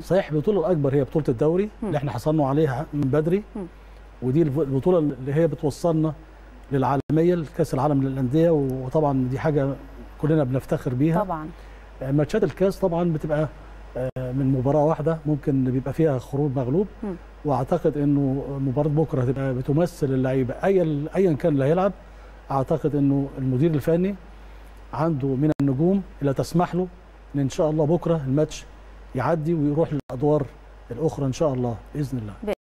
صحيح البطوله الاكبر هي بطوله الدوري اللي احنا حصلنا عليها من بدري، ودي البطوله اللي هي بتوصلنا للعالميه لكاس العالم للانديه، وطبعا دي حاجه كلنا بنفتخر بيها. طبعا ماتشات الكاس طبعا بتبقى من مباراه واحده ممكن بيبقى فيها خروج مغلوب، واعتقد انه مباراه بكره هتبقى بتمثل اللعيبه ايا كان اللي هيلعب. اعتقد انه المدير الفني عنده من النجوم اللي تسمح له ان ان شاء الله بكره الماتش يعدي ويروح للادوار الاخرى ان شاء الله باذن الله.